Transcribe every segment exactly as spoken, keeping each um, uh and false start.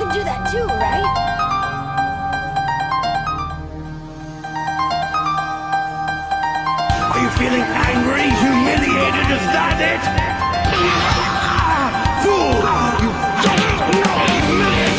can do that too, right? Are you feeling angry, humiliated? Is that it? Ah, fool! You don't know humiliation .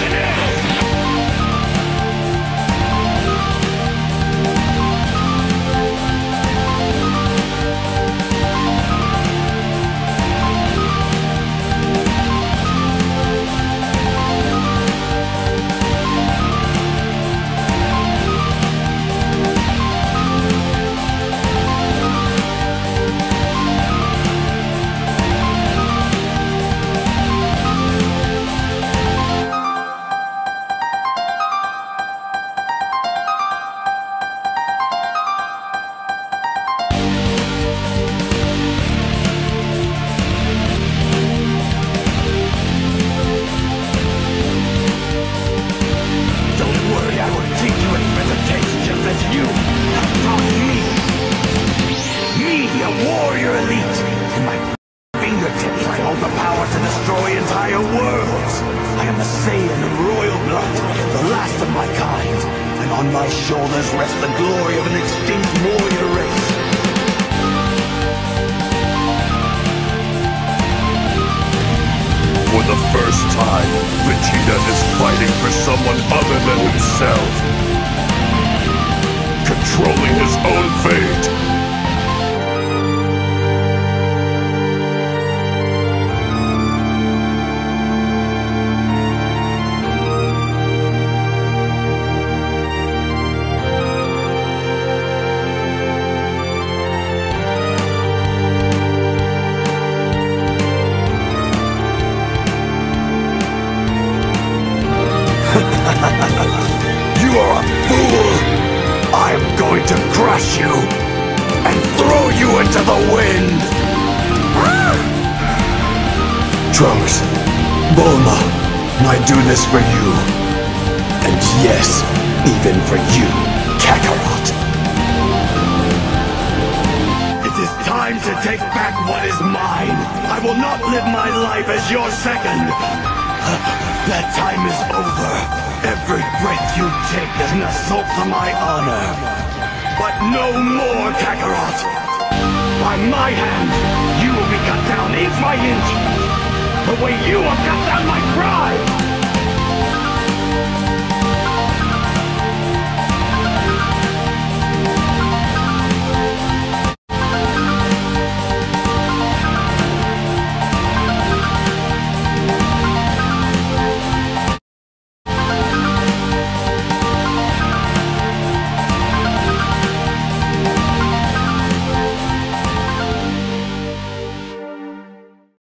By my hand, you will be cut down inch by inch, the way you have cut down my pride!